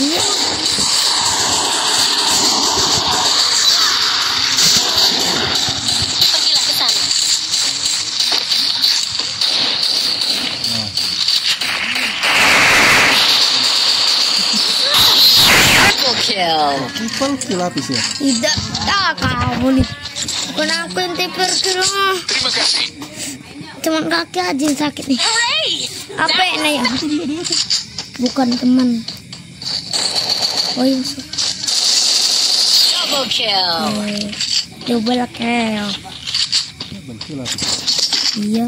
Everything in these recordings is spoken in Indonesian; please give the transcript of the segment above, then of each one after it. Pergilah ke sana. Triple kill. Triple kill habisnya. Tidak, kamu nih. Kenapa ente pergi rumah? Terima kasih. Cuman kaki aja yang sakit nih. Apa ini ya? Bukan teman. Oh iya. Double kill. Double kill. Iya.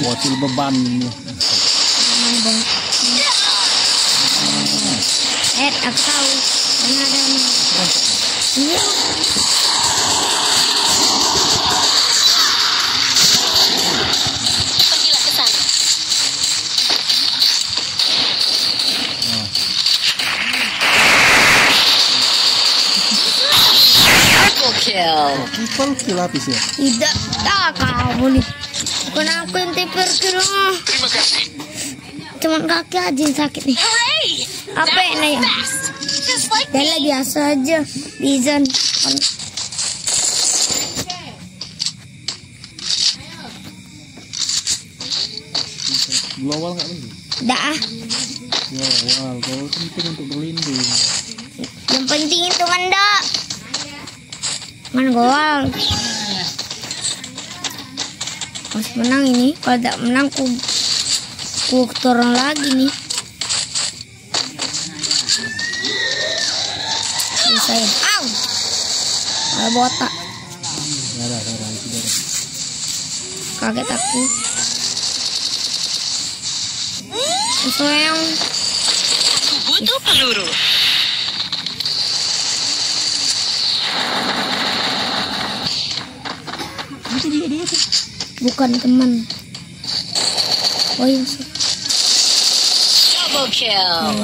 Bocil beban. Aku tahu. Triple kill habisnya. Tidak, kamu nih. Kenapa ente pergi rumah? Terima kasih. Cuman kaki aja yang sakit nih. Apa ini ya? Dahlah biasa aja, Bizon. Glowal nggak penting? Dah. Glowal, glowal penting untuk berlindung. Yang penting itu manda. Mana gol? Harus menang ini. Kalau tidak menang, ku turun lagi nih. Bisa ya? Au! Ada botak. Kaget aku. Soalnya aku butuh peluru. Bukan teman. Oh iya. Double kill.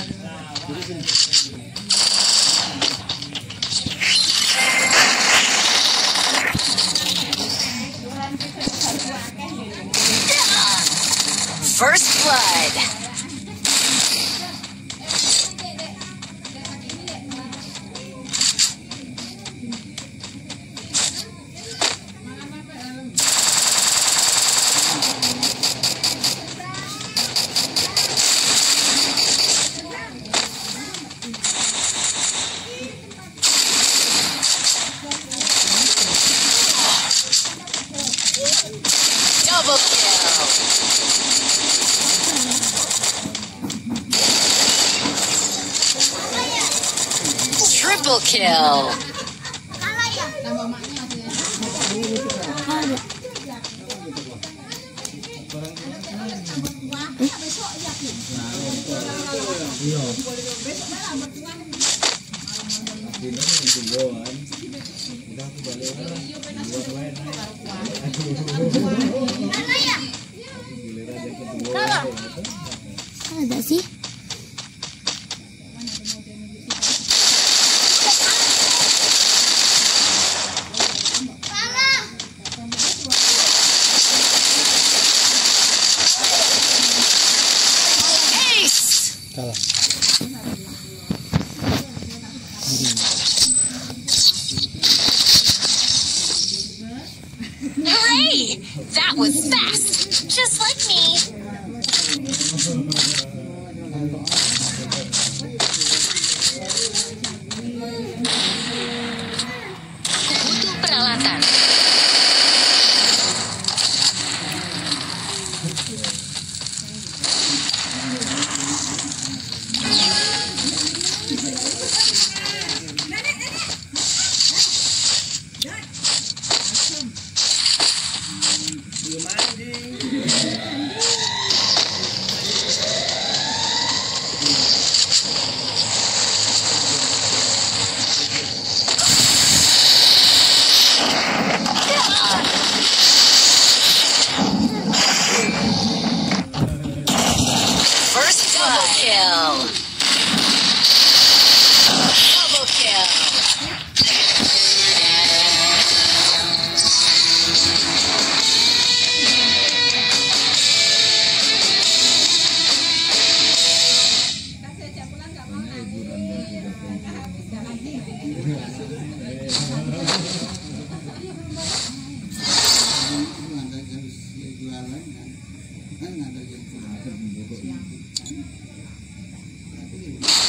First blood. Triple kill. Ada sih. Hey, that was fast, just like me. Butuh peralatan. Thank you.